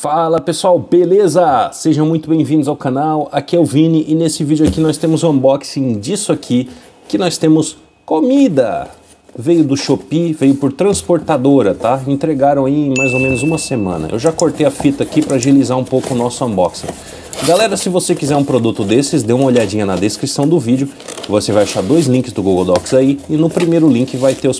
Fala pessoal, beleza? Sejam muito bem-vindos ao canal, aqui é o Vini e nesse vídeo aqui nós temos um unboxing disso aqui, que nós temos comida. Veio do Shopee, veio por transportadora, tá? Entregaram aí em mais ou menos uma semana. Eu já cortei a fita aqui para agilizar um pouco o nosso unboxing. Galera, se você quiser um produto desses, dê uma olhadinha na descrição do vídeo, você vai achar dois links do Google Docs aí e no primeiro link vai ter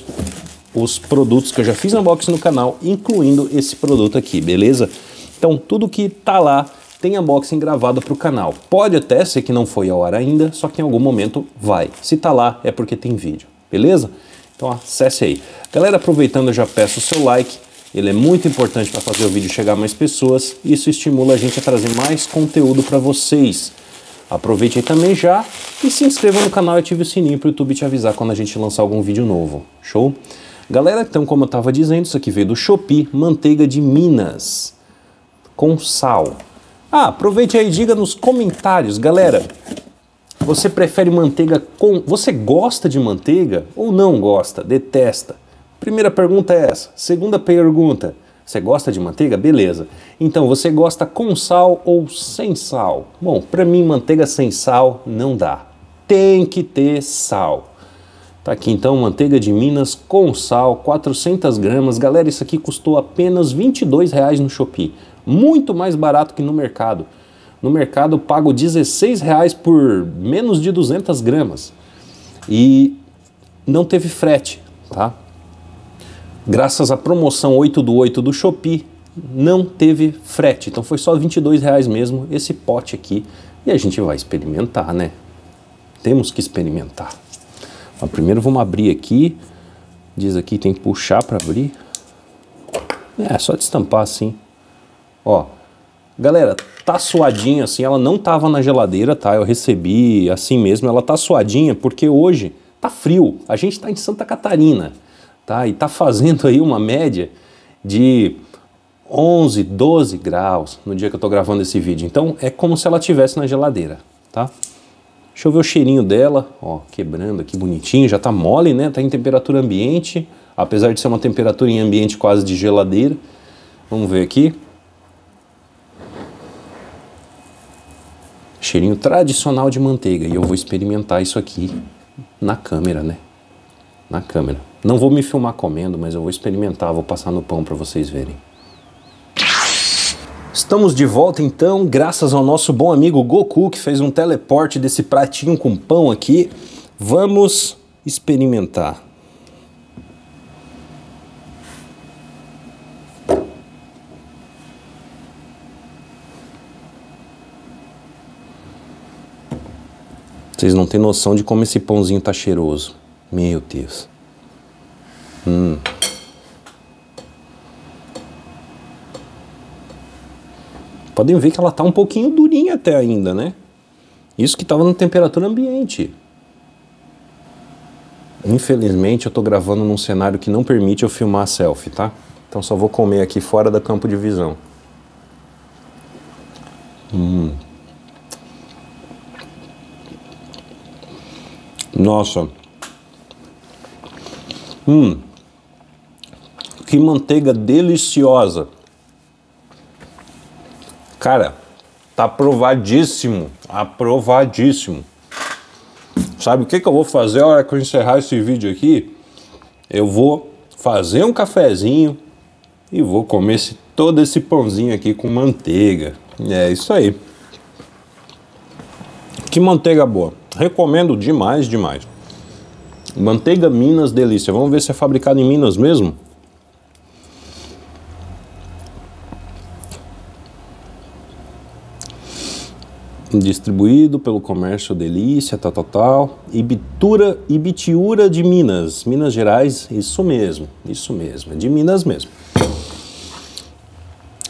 os produtos que eu já fiz unboxing no canal, incluindo esse produto aqui, beleza? Então, tudo que tá lá tem unboxing gravado para o canal. Pode até ser que não foi ao ar ainda, só que em algum momento vai. Se tá lá, é porque tem vídeo, beleza? Então acesse aí. Galera, aproveitando, eu já peço o seu like. Ele é muito importante para fazer o vídeo chegar a mais pessoas. Isso estimula a gente a trazer mais conteúdo para vocês. Aproveite aí também já e se inscreva no canal e ative o sininho para o YouTube te avisar quando a gente lançar algum vídeo novo. Show? Galera, então como eu estava dizendo, isso aqui veio do Shopee, manteiga de Minas. Com sal. Ah, aproveite aí e diga nos comentários, galera, você prefere manteiga com... Você gosta de manteiga ou não gosta? Detesta? Primeira pergunta é essa. Segunda pergunta, você gosta de manteiga? Beleza. Então, você gosta com sal ou sem sal? Bom, pra mim, manteiga sem sal não dá. Tem que ter sal. Tá aqui então, manteiga de Minas com sal, 400 gramas. Galera, isso aqui custou apenas R$22 no Shopee. Muito mais barato que no mercado. No mercado eu pago R$16 por menos de 200 gramas. E não teve frete, tá? Graças à promoção 8 do 8 do Shopee, não teve frete. Então foi só R$22 mesmo esse pote aqui. E a gente vai experimentar, né? Temos que experimentar. Ó, primeiro vamos abrir aqui, diz aqui tem que puxar para abrir, é só destampar assim, ó, galera, tá suadinha assim, ela não tava na geladeira, tá, eu recebi assim mesmo, ela tá suadinha porque hoje tá frio, a gente tá em Santa Catarina, tá, e tá fazendo aí uma média de 11, 12 graus no dia que eu tô gravando esse vídeo, então é como se ela tivesse na geladeira, tá. Deixa eu ver o cheirinho dela, ó, quebrando aqui bonitinho, já tá mole, né? Tá em temperatura ambiente, apesar de ser uma temperatura em ambiente quase de geladeira. Vamos ver aqui. Cheirinho tradicional de manteiga e eu vou experimentar isso aqui na câmera, né? Na câmera. Não vou me filmar comendo, mas eu vou experimentar, vou passar no pão pra vocês verem. Estamos de volta então, graças ao nosso bom amigo Goku, que fez um teleporte desse pratinho com pão aqui. Vamos experimentar. Vocês não têm noção de como esse pãozinho tá cheiroso. Meu Deus. Podem ver que ela tá um pouquinho durinha até ainda, né? Isso que tava na temperatura ambiente. Infelizmente eu tô gravando num cenário que não permite eu filmar a selfie, tá? Então só vou comer aqui fora do campo de visão. Nossa. Que manteiga deliciosa. Cara, tá aprovadíssimo, aprovadíssimo. Sabe o que eu vou fazer a hora que eu encerrar esse vídeo aqui? Eu vou fazer um cafezinho e vou comer todo esse pãozinho aqui com manteiga. É isso aí. Que manteiga boa. Recomendo demais, demais. Manteiga Minas, delícia. Vamos ver se é fabricado em Minas mesmo? Distribuído pelo comércio Delícia, tal, tal, tal. Ibitura de Minas, Minas Gerais, isso mesmo, é de Minas mesmo.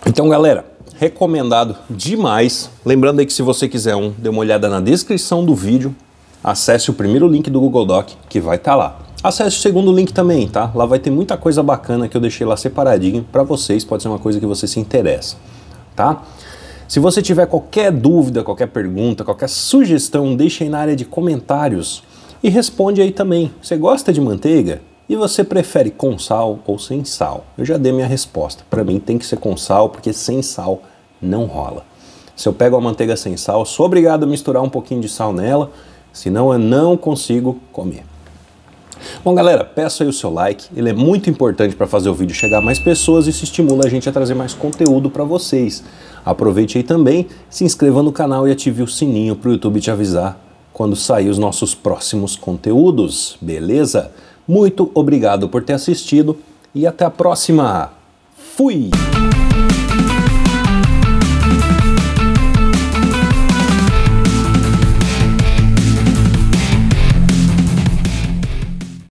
Então, galera, recomendado demais. Lembrando aí que se você quiser um, dê uma olhada na descrição do vídeo, acesse o primeiro link do Google Doc que vai estar lá. Acesse o segundo link também, tá? Lá vai ter muita coisa bacana que eu deixei lá separadinho para vocês, pode ser uma coisa que você se interessa, tá? Se você tiver qualquer dúvida, qualquer pergunta, qualquer sugestão, deixa aí na área de comentários e responde aí também. Você gosta de manteiga? E você prefere com sal ou sem sal? Eu já dei minha resposta. Para mim tem que ser com sal, porque sem sal não rola. Se eu pego a manteiga sem sal, sou obrigado a misturar um pouquinho de sal nela, senão eu não consigo comer. Bom, galera, peço aí o seu like, ele é muito importante para fazer o vídeo chegar a mais pessoas e se estimula a gente a trazer mais conteúdo para vocês. Aproveite aí também, se inscreva no canal e ative o sininho para o YouTube te avisar quando sair os nossos próximos conteúdos, beleza? Muito obrigado por ter assistido e até a próxima! Fui!